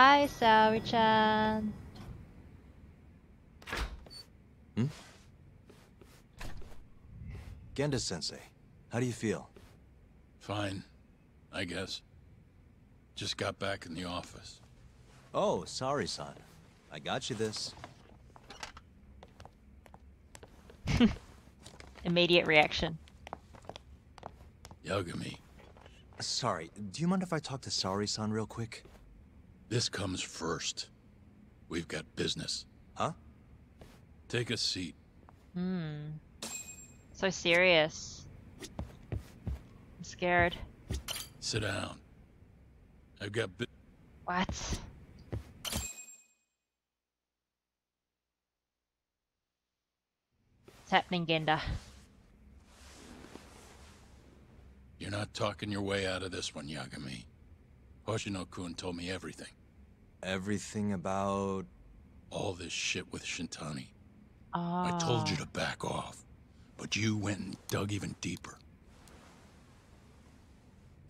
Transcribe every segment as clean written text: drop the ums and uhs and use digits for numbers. Hi, Saori-chan. Hmm? Genda-sensei, how do you feel? Fine, I guess. Just got back in the office. Oh, Saori-san. I got you this. Immediate reaction. Yagami. Sorry, do you mind if I talk to Saori-san real quick? This comes first. We've got business. Huh? Take a seat. Hmm. So serious. I'm scared. Sit down. I've got business. What? What's happening, Genda? You're not talking your way out of this one, Yagami. Hoshino-kun told me everything. Everything about... all this shit with Shintani. Oh. I told you to back off, but you went and dug even deeper.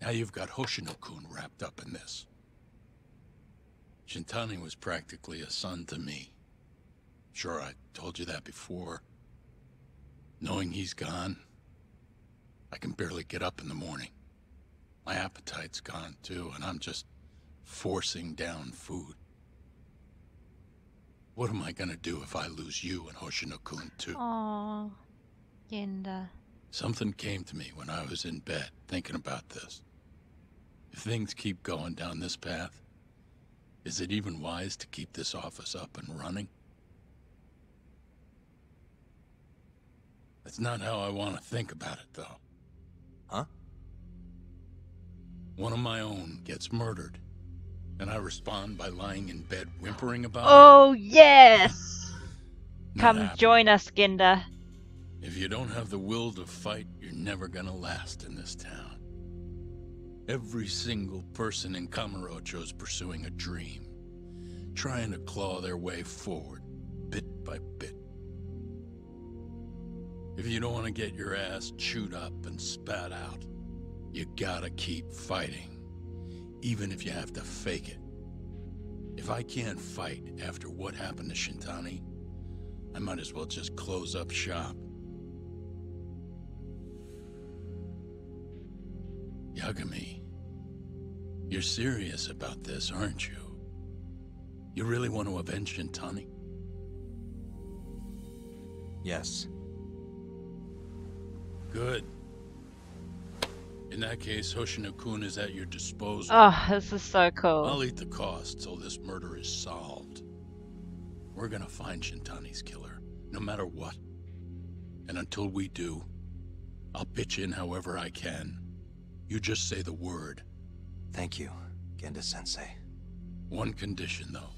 Now you've got Hoshino-kun wrapped up in this. Shintani was practically a son to me. Sure, I told you that before. Knowing he's gone, I can barely get up in the morning. My appetite's gone too, and I'm just forcing down food. What am I gonna do if I lose you and Hoshino-kun too? Aww, Genda. Something came to me when I was in bed thinking about this. If things keep going down this path, is it even wise to keep this office up and running? That's not how I want to think about it, though. Huh? One of my own gets murdered, and I respond by lying in bed whimpering about it. Oh, yes! Come join us, Genda. If you don't have the will to fight, you're never gonna last in this town. Every single person in Kamurocho's pursuing a dream, trying to claw their way forward, bit by bit. If you don't want to get your ass chewed up and spat out, you gotta keep fighting, even if you have to fake it. If I can't fight after what happened to Shintani, I might as well just close up shop. Yagami, you're serious about this, aren't you? You really want to avenge Shintani? Yes. Good. In that case, Hoshino-kun is at your disposal. Oh, this is so cool. I'll eat the cost till this murder is solved. We're gonna find Shintani's killer, no matter what. And until we do, I'll pitch in however I can. You just say the word. Thank you, Genda-sensei. One condition, though.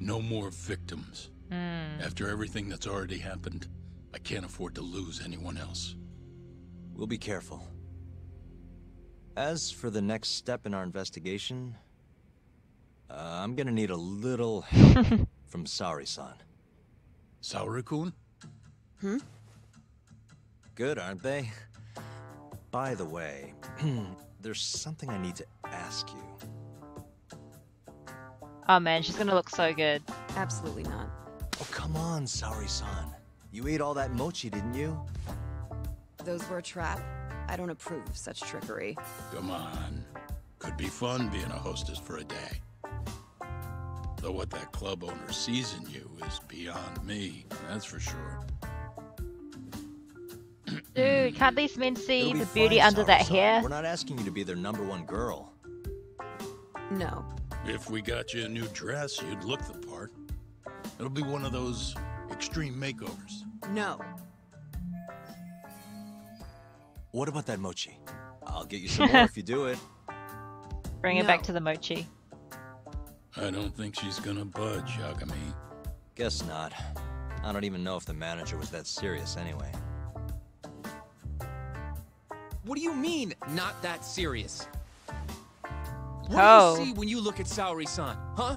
No more victims. After everything that's already happened, I can't afford to lose anyone else. We'll be careful. As for the next step in our investigation, I'm gonna need a little help from Saori-san. Saori-kun? Hmm? Good, aren't they? By the way, there's something I need to ask you. Oh man, she's gonna look so good. Absolutely not. Oh, come on, Saori-san. You ate all that mochi, didn't you? Those were a trap. I don't approve of such trickery. Come on. Could be fun being a hostess for a day. Though what that club owner sees in you is beyond me, that's for sure. Dude, can't these men see the beauty under that hair? We're not asking you to be their #1 girl. No. If we got you a new dress, you'd look the part. It'll be one of those extreme makeovers. No. What about that mochi? I'll get you some more if you do it. Bring it back to the mochi. I don't think she's gonna budge, Yagami. Guess not. I don't even know if the manager was that serious anyway. What do you mean, not that serious? What do you see when you look at Saori-san, huh?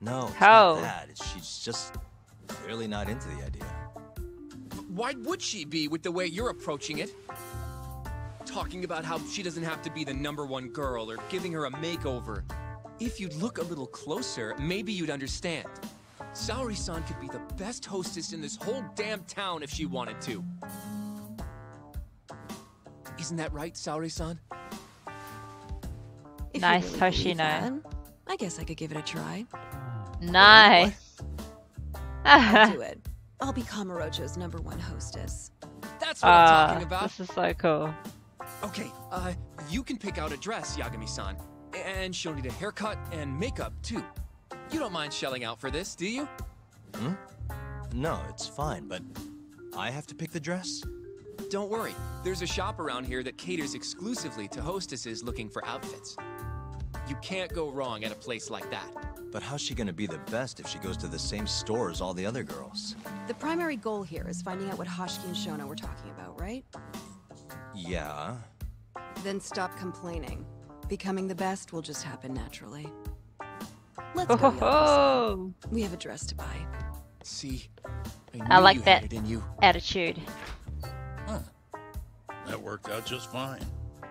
No, it's not that. She's just... really not into the idea. Why would she be with the way you're approaching it? Talking about how she doesn't have to be the #1 girl or giving her a makeover. If you'd look a little closer, maybe you'd understand. Saori-san could be the best hostess in this whole damn town if she wanted to. Isn't that right, Saori-san? Nice, really Hoshino. I guess I could give it a try. Nice. I'll do it. I'll be Kamurocho's #1 hostess. That's what I'm talking about. This is so cool. Okay, you can pick out a dress, Yagami-san. And she'll need a haircut and makeup, too. You don't mind shelling out for this, do you? Hmm? No, it's fine, but I have to pick the dress? Don't worry. There's a shop around here that caters exclusively to hostesses looking for outfits. You can't go wrong at a place like that. But how's she gonna be the best if she goes to the same store as all the other girls? The primary goal here is finding out what Hashiki and Shona were talking about, right? Yeah. Then stop complaining. Becoming the best will just happen naturally. Let's go. Oh. We have a dress to buy. See, I like that attitude. Huh. That worked out just fine.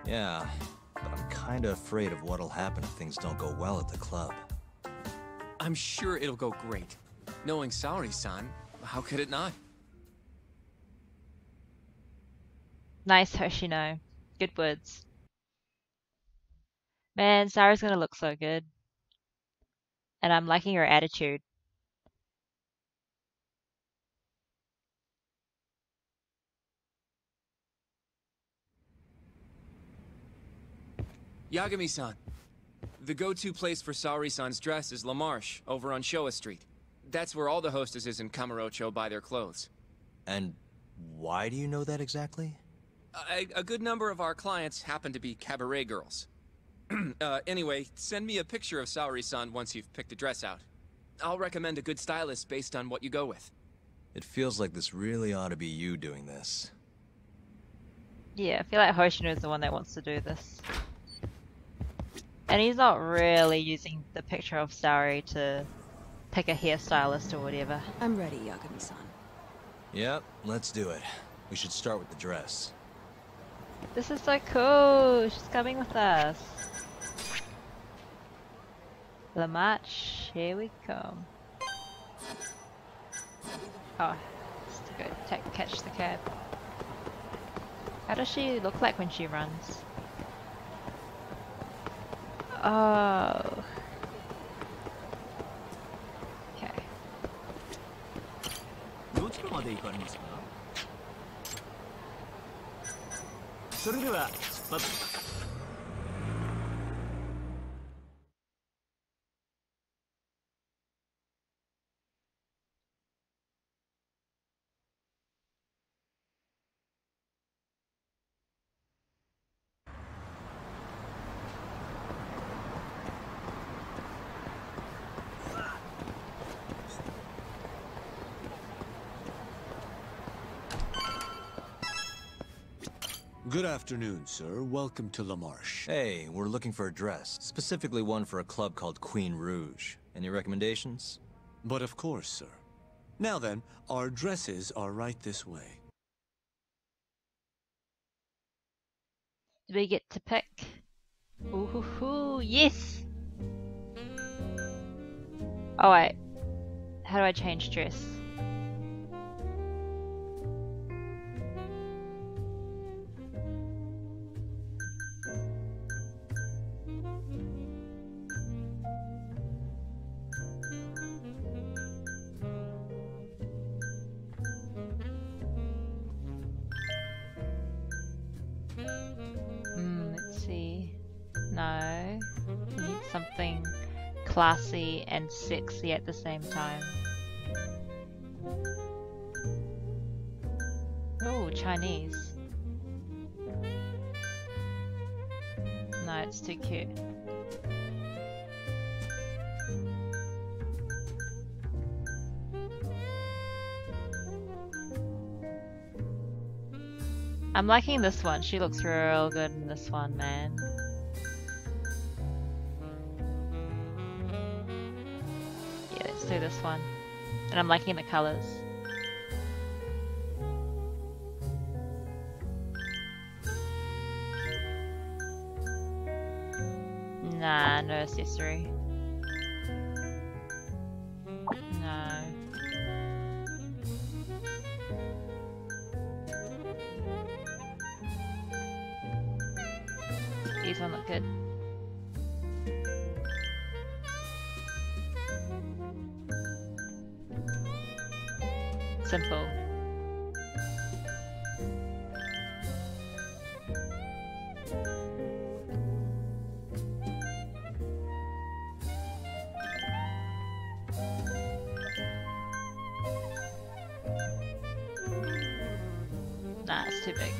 Yeah, but I'm kind of afraid of what'll happen if things don't go well at the club. I'm sure it'll go great. Knowing Saori-san, how could it not? Nice, Hoshino. Good words. Man, Saori's gonna look so good. And I'm liking her attitude. Yagami-san. The go-to place for Saori-san's dress is La Marche, over on Showa Street. That's where all the hostesses in Kamurocho buy their clothes. And why do you know that exactly? A good number of our clients happen to be cabaret girls. Anyway, send me a picture of Saori-san once you've picked a dress out. I'll recommend a good stylist based on what you go with. It feels like this really ought to be you doing this. Yeah, I feel like Hoshino is the one that wants to do this. And he's not really using the picture of Saori to pick a hairstylist or whatever. I'm ready, Yagami-san. Yep, let's do it. We should start with the dress. This is so cool! She's coming with us. La Marche, here we come. Oh, just to go catch the cab. How does she look like when she runs? Oh. Okay. Good afternoon, sir. Welcome to La Marche. Hey, we're looking for a dress. Specifically one for a club called Queen Rouge. Any recommendations? But of course, sir. Now then, our dresses are right this way. Do we get to pick? Ooh, hoo, hoo. Yes! Oh, wait. How do I change dress? Classy and sexy at the same time. Oh, Chinese. No, it's too cute. I'm liking this one. She looks real good in this one, man. Do this one, and I'm liking the colors. Nah, no accessory. These don't look good. Simple. Nah, it's too big.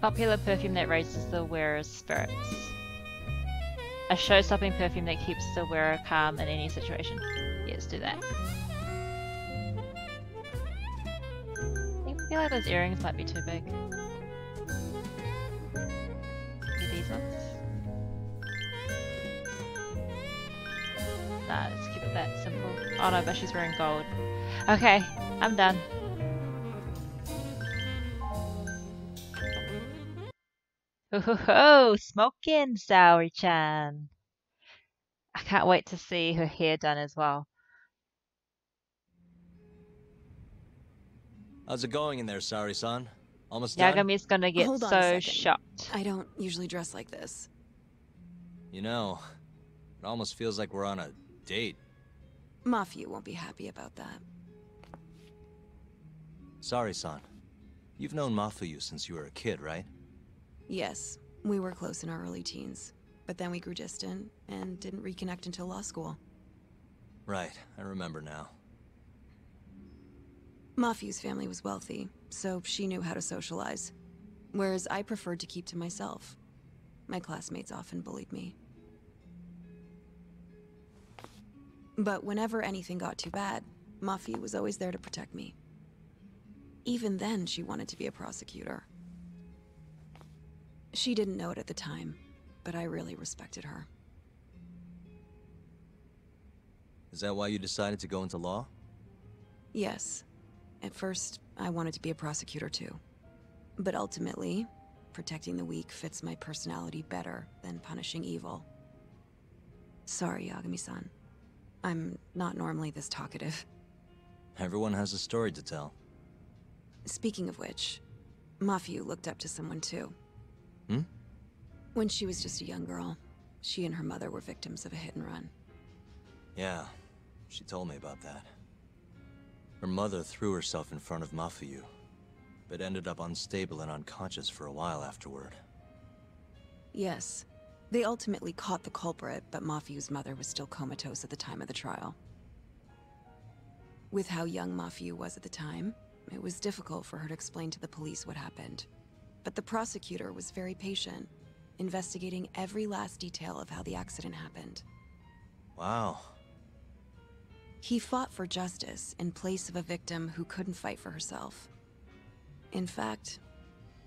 Popular perfume that raises the wearer's spirits. A show-stopping perfume that keeps the wearer calm in any situation. Yeah, let's do that. I feel like those earrings might be too big. Maybe these ones? Nah, let's keep it that simple. Oh no, but she's wearing gold. Okay, I'm done. Ho ho ho! Smoking, Saori-chan! I can't wait to see her hair done as well. How's it going in there, Saori-san? Almost done? Yagami's gonna get so shocked. I don't usually dress like this. You know, it almost feels like we're on a date. Mafuyu won't be happy about that. Saori-san, you've known Mafuyu since you were a kid, right? Yes, we were close in our early teens, but then we grew distant and didn't reconnect until law school. Right, I remember now. Mafuyu's family was wealthy, so she knew how to socialize, whereas I preferred to keep to myself. My classmates often bullied me. But whenever anything got too bad, Mafuyu was always there to protect me. Even then, she wanted to be a prosecutor. She didn't know it at the time, but I really respected her. Is that why you decided to go into law? Yes. At first, I wanted to be a prosecutor too. But ultimately, protecting the weak fits my personality better than punishing evil. Sorry, Yagami-san. I'm not normally this talkative. Everyone has a story to tell. Speaking of which, Mafuyu looked up to someone too. Hmm? When she was just a young girl, she and her mother were victims of a hit and run. Yeah, she told me about that. Her mother threw herself in front of Mafuyu, but ended up unstable and unconscious for a while afterward. Yes, they ultimately caught the culprit, but Mafuyu's mother was still comatose at the time of the trial. With how young Mafuyu was at the time, it was difficult for her to explain to the police what happened. But the prosecutor was very patient, investigating every last detail of how the accident happened. Wow. He fought for justice in place of a victim who couldn't fight for herself. In fact,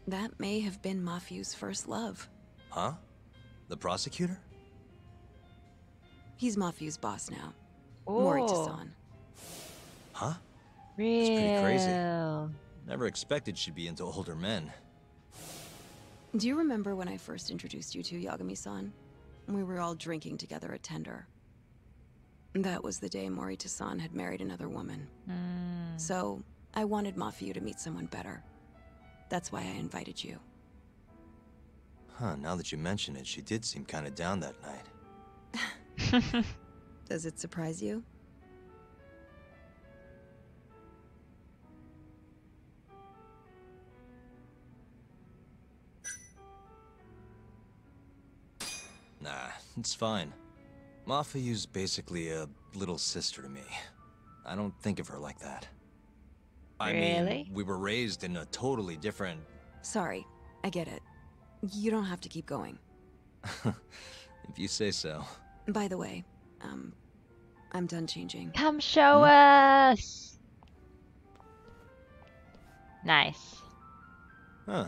that may have been Mafuyu's first love. Huh? The prosecutor? He's Mafuyu's boss now. Oh. Morita-san. Huh? Real. That's pretty crazy. Never expected she'd be into older men. Do you remember when I first introduced you to Yagami-san? We were all drinking together at Tender. That was the day Morita-san had married another woman. Mm. So, I wanted Mafuyu to meet someone better. That's why I invited you. Huh, now that you mention it, she did seem kind of down that night. Does it surprise you? Nah, it's fine. Mafuyu's basically a little sister to me. I don't think of her like that. I mean, we were raised in a totally different... Sorry, I get it. You don't have to keep going. If you say so. By the way, I'm done changing. Come show us! Nice. Huh,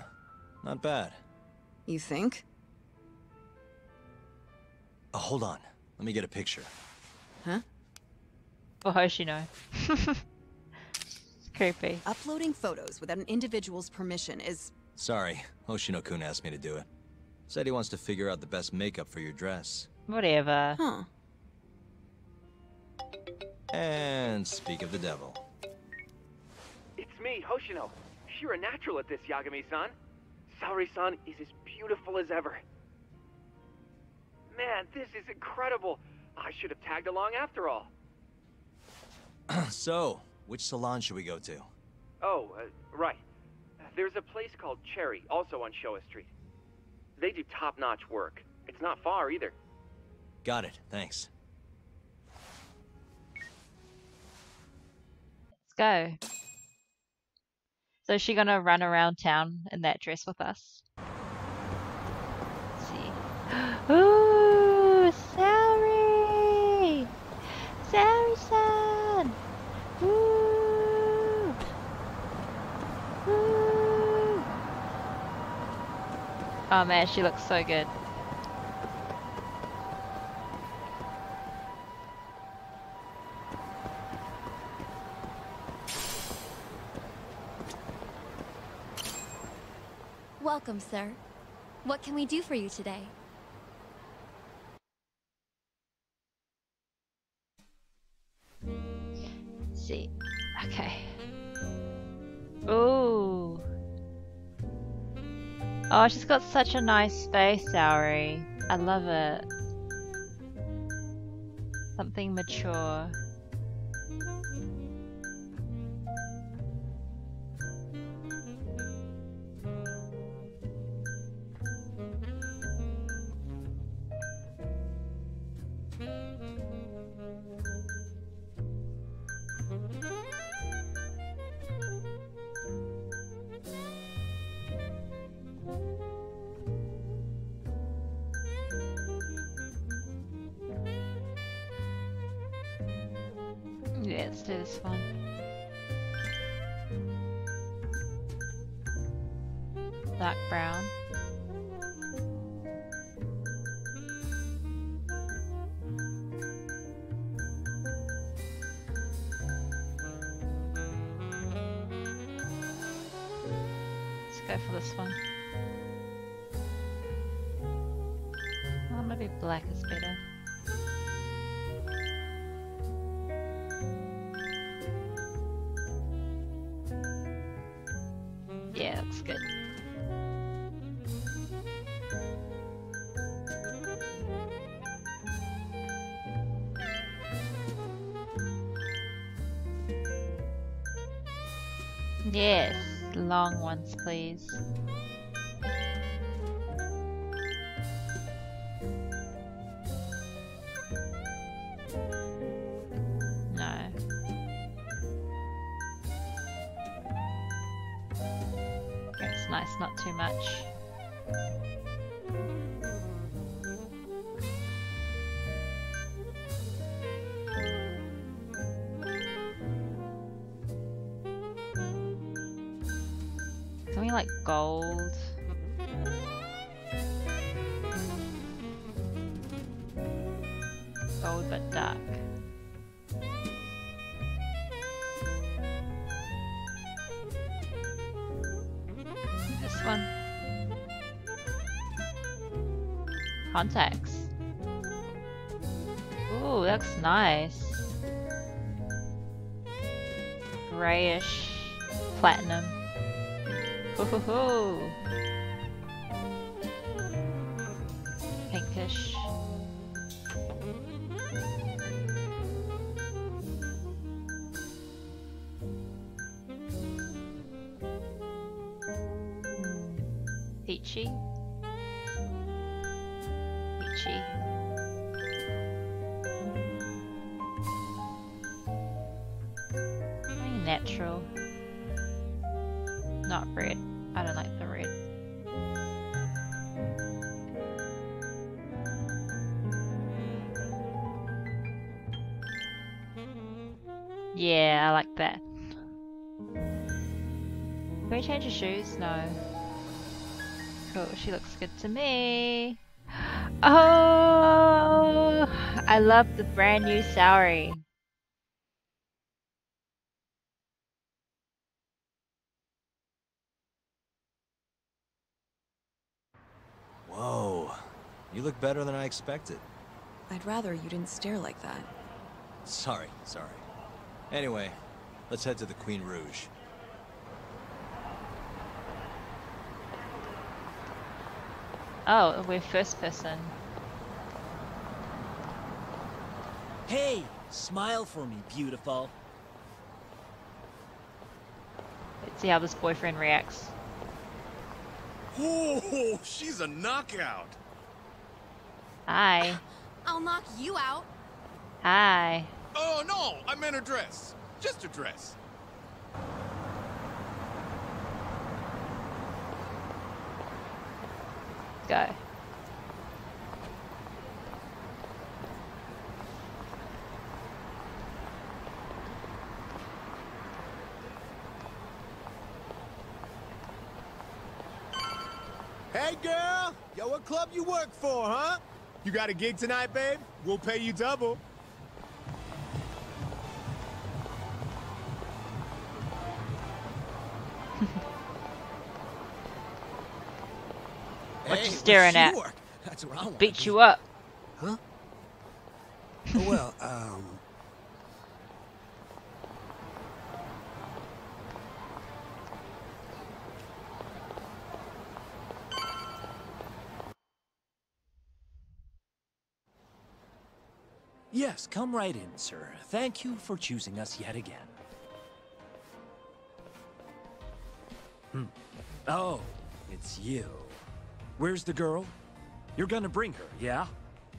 not bad. You think? Oh, hold on. Let me get a picture. Huh? For Hoshino. It's creepy. Uploading photos without an individual's permission is... Sorry. Hoshino-kun asked me to do it. Said he wants to figure out the best makeup for your dress. Whatever. Huh. And speak of the devil. It's me, Hoshino. You're a natural at this, Yagami-san. Saori-san is as beautiful as ever. Man, this is incredible. I should have tagged along after all. So, which salon should we go to? Oh, right. There's a place called Cherry, also on Showa Street. They do top-notch work. It's not far either. Got it, thanks. Let's go. So is she gonna run around town in that dress with us? Let's see. Ooh, Saori! Saori-san! Woo! Woo! Oh man, she looks so good. Welcome, sir. What can we do for you today? Let's see. Okay. Ooh. Oh, she's got such a nice face, Saori. I love it. Something mature. Yes, long ones, please. No. It's nice, not too much. Gold. Gold but dark. This one. Contacts. Ooh, that's nice. Grayish platinum. Ho ho ho! Pinkish. Peachy. Peachy. Very natural. Not red. I don't like the red. Yeah, I like that. Can we change your shoes? No. Cool, she looks good to me. Oh, I love the brand new Saori. Whoa. You look better than I expected. I'd rather you didn't stare like that. Sorry. Anyway, let's head to the Queen Rouge. Oh, we're first person. Hey, smile for me, beautiful. Let's see how this boyfriend reacts. Oh, she's a knockout. Hi. I'll knock you out. Hi. Oh no, I meant her dress. Just her dress. Go. Hey girl, yo, what club you work for, huh? You got a gig tonight, babe? We'll pay you double. What you staring at? That's what I want. Beat you up. Huh? Well, Yes, come right in, sir. Thank you for choosing us yet again. Oh, it's you. Where's the girl? You're gonna bring her, yeah?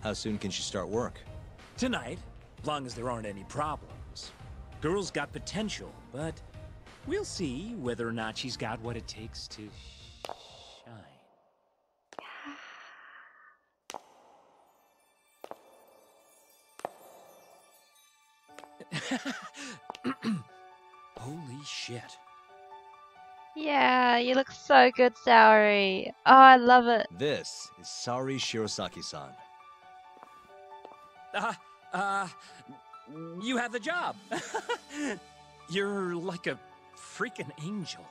How soon can she start work? Tonight, as long as there aren't any problems. Girl's got potential, but we'll see whether or not she's got what it takes to shine. Holy shit. Yeah, you look so good, Saori. Oh, I love it. This is Saori Shirosaki-san. You have the job. You're like a freaking angel.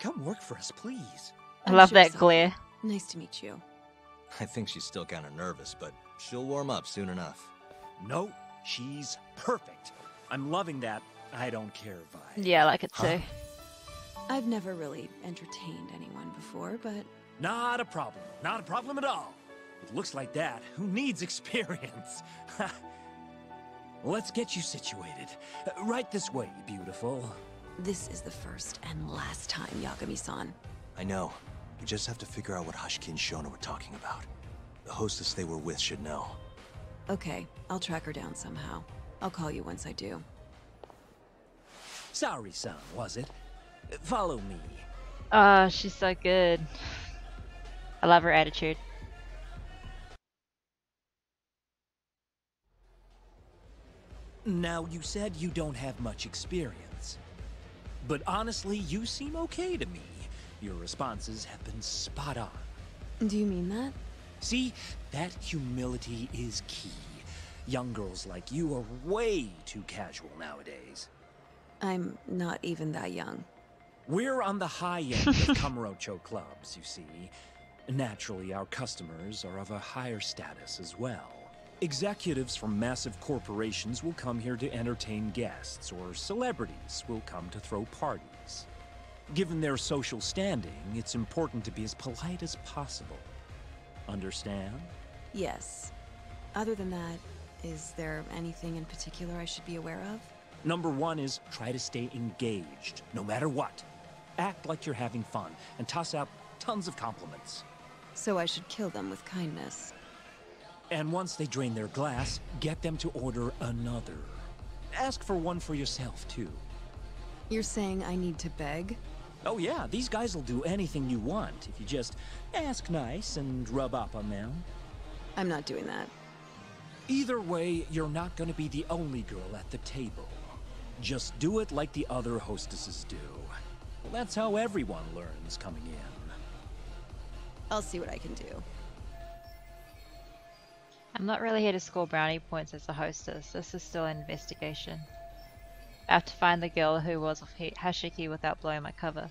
Come work for us, please. I love that glare. Nice to meet you. I think she's still kind of nervous, but she'll warm up soon enough. No, she's perfect. I'm loving that I don't care vibe. Yeah, I like it too. I've never really entertained anyone before, but... Not a problem. Not a problem at all. It looks like that. Who needs experience? Let's get you situated. Right this way, beautiful. This is the first and last time, Yagami-san. I know. We just have to figure out what Hashiki and Shona were talking about. The hostess they were with should know. Okay, I'll track her down somehow. I'll call you once I do. Saori-san, was it? Follow me. Oh, she's so good. I love her attitude. Now, you said you don't have much experience. But honestly, you seem okay to me. Your responses have been spot on. Do you mean that? See, that humility is key. Young girls like you are way too casual nowadays. I'm not even that young. We're on the high end of Kamurocho clubs, you see. Naturally, our customers are of a higher status as well. Executives from massive corporations will come here to entertain guests, or celebrities will come to throw parties. Given their social standing, it's important to be as polite as possible. Understand? Yes. Other than that, is there anything in particular I should be aware of? Number 1 is try to stay engaged, no matter what. Act like you're having fun, and toss out tons of compliments. So I should kill them with kindness. And once they drain their glass, get them to order another. Ask for one for yourself, too. You're saying I need to beg? Oh yeah, these guys will do anything you want, if you just ask nice and rub up on them. I'm not doing that. Either way, you're not going to be the only girl at the table. Just do it like the other hostesses do. That's how everyone learns coming in. I'll see what I can do. I'm not really here to score brownie points as a hostess. This is still an investigation. I have to find the girl who was Hashiki without blowing my cover.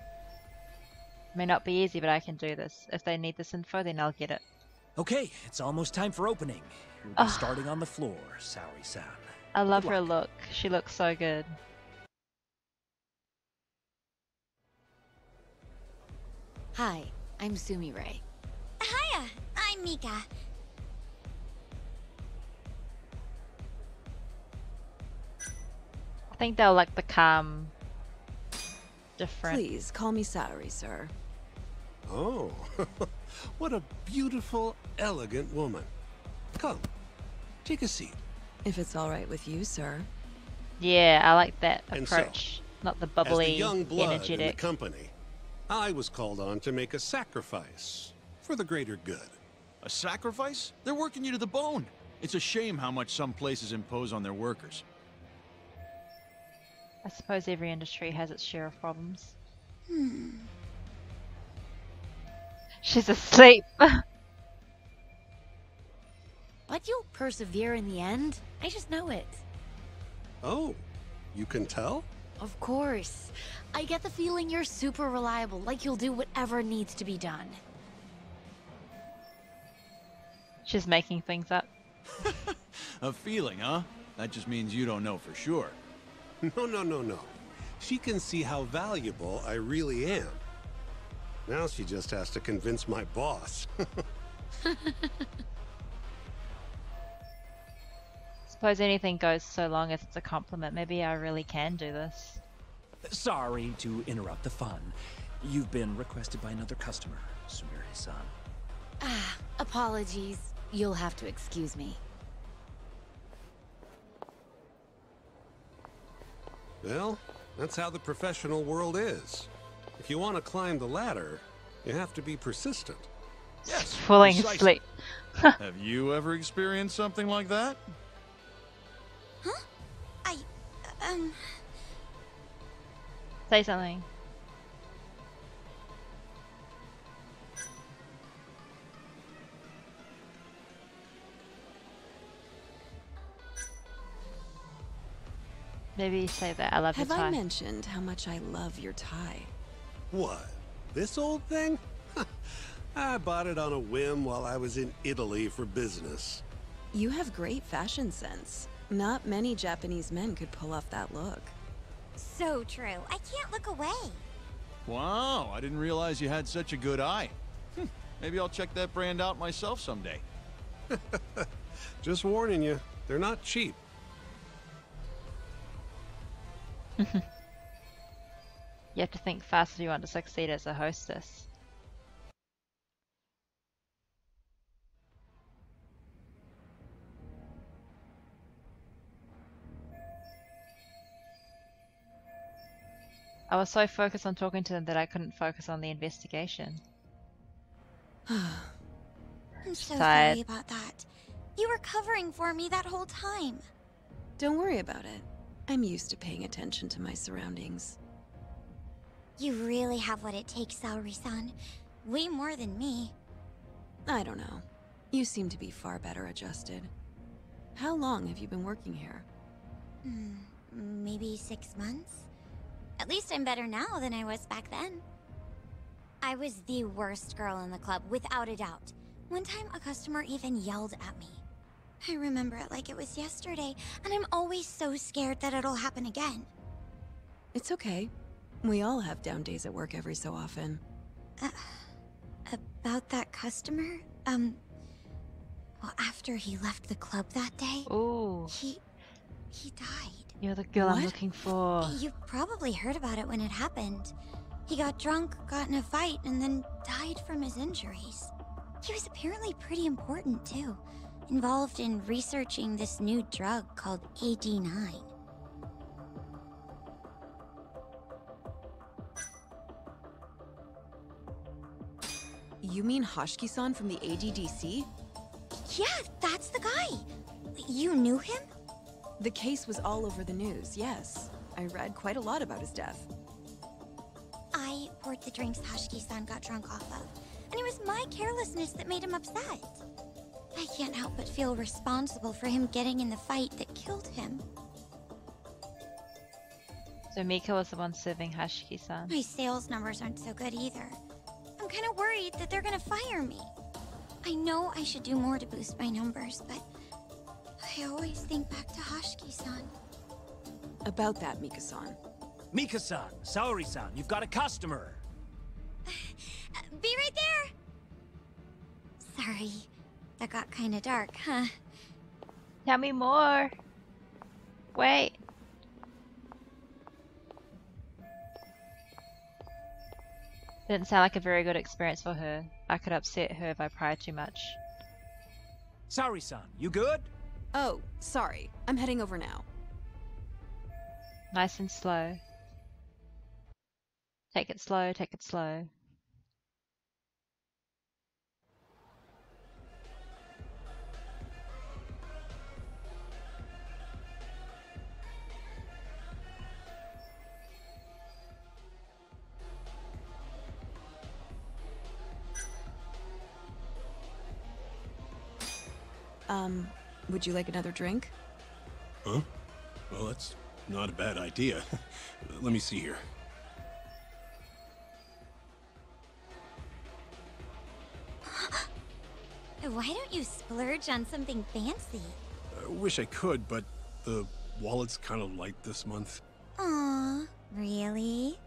It may not be easy, but I can do this. If they need this info, then I'll get it. Okay, it's almost time for opening. We'll be starting on the floor, Saori-san. I love her look. She looks so good. Hi, I'm Sumirei. Hiya, I'm Mika. I think they'll like the calm. Different. Please call me Saori, sir. Oh, what a beautiful, elegant woman. Come, take a seat. If it's all right with you, sir. Yeah, I like that approach. So, not the bubbly, as the young blood energetic in the company. I was called on to make a sacrifice for the greater good. A sacrifice? They're working you to the bone. It's a shame how much some places impose on their workers. I suppose every industry has its share of problems. She's asleep. But you'll persevere in the end. I just know it. Oh, you can tell? Of course. I get the feeling you're super reliable, like you'll do whatever needs to be done. She's making things up. A feeling, huh? That just means you don't know for sure. No, no, no, no. She can see how valuable I really am. Now she just has to convince my boss. Suppose anything goes so long as it's a compliment. Maybe I really can do this. Sorry to interrupt the fun. You've been requested by another customer, Sumirei-san. Ah, apologies. You'll have to excuse me. Well, that's how the professional world is. If you want to climb the ladder, you have to be persistent. Yes, falling asleep. Have you ever experienced something like that? Huh? I... Say something. Maybe say that I love your tie. Have I mentioned how much I love your tie? What? This old thing? I bought it on a whim while I was in Italy for business. You have great fashion sense. Not many Japanese men could pull off that look. So true. I can't look away. Wow, I didn't realize you had such a good eye. Maybe I'll check that brand out myself someday. Just warning you, they're not cheap. You have to think fast if you want to succeed as a hostess. I was so focused on talking to them that I couldn't focus on the investigation. I'm so sorry about that. You were covering for me that whole time. Don't worry about it. I'm used to paying attention to my surroundings. You really have what it takes, Saori-san. Way more than me. I don't know. You seem to be far better adjusted. How long have you been working here? Maybe 6 months? At least I'm better now than I was back then. I was the worst girl in the club, without a doubt. One time a customer even yelled at me. I remember it like it was yesterday, and I'm always so scared that it'll happen again. It's okay. We all have down days at work every so often. About that customer? Well, after he left the club that day, he died. You're the girl I'm looking for. You probably heard about it when it happened. He got drunk, got in a fight, and then died from his injuries. He was apparently pretty important, too. Involved in researching this new drug called AD9. You mean Hashiki-san from the ADDC? Yeah, that's the guy. You knew him? The case was all over the news, yes. I read quite a lot about his death. I poured the drinks Hashiki-san got drunk off of, and it was my carelessness that made him upset. I can't help but feel responsible for him getting in the fight that killed him. So Mika was the one serving Hashiki-san. My sales numbers aren't so good either. I'm kind of worried that they're gonna fire me. I know I should do more to boost my numbers, but I always think back to Hashiki-san. About that, Mika-san. Mika-san, Saori-san, you've got a customer. Be right there! Sorry, that got kinda dark, huh? Tell me more. Wait. Didn't sound like a very good experience for her. I could upset her if I pried too much. Saori-san, you good? Oh, sorry. I'm heading over now. Nice and slow. Take it slow, take it slow. Would you like another drink? Huh? Well, that's not a bad idea. Let me see here. Why don't you splurge on something fancy? I wish I could, but the wallet's kind of light this month. Aww, really?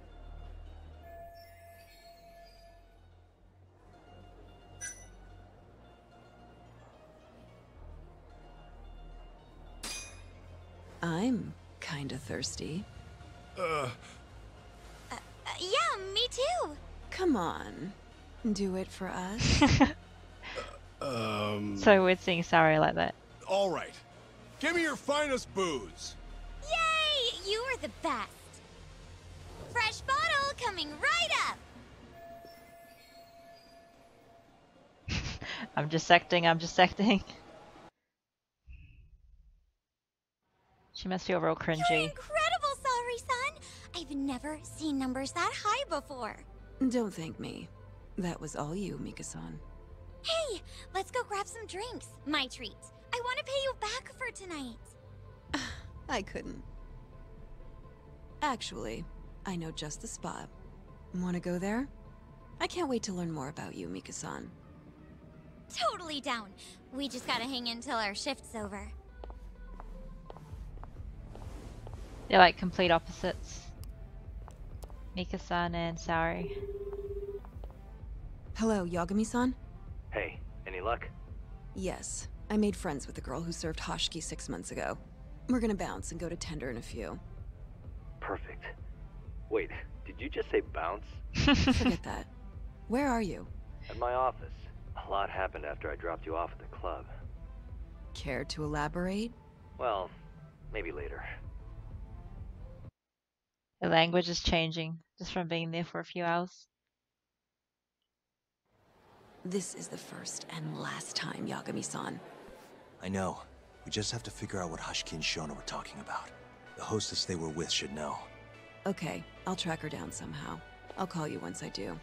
I'm kinda thirsty. Yeah, me too! Come on, do it for us. So weird seeing Saori like that. Alright, give me your finest booze! Yay! You are the best! Fresh bottle coming right up! I'm just acting. She must feel real cringy. You're incredible, Saori-san! I've never seen numbers that high before. Don't thank me. That was all you, Mika-san. Hey, let's go grab some drinks. My treat. I want to pay you back for tonight. I couldn't. Actually, I know just the spot. Want to go there? I can't wait to learn more about you, Mika-san. Totally down. We just gotta hang in till our shift's over. They're like complete opposites. Mika-san and Saori. Hello, Yagami-san? Hey, any luck? Yes. I made friends with the girl who served Hashiki 6 months ago. We're gonna bounce and go to Tender in a few. Perfect. Wait, did you just say bounce? Forget that. Where are you? At my office. A lot happened after I dropped you off at the club. Care to elaborate? Well, maybe later. The language is changing, just from being there for a few hours. This is the first and last time, Yagami-san. I know. We just have to figure out what Hashiki and Shona were talking about. The hostess they were with should know. Okay, I'll track her down somehow. I'll call you once I do.